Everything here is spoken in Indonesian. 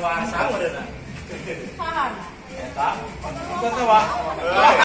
Luar sahur,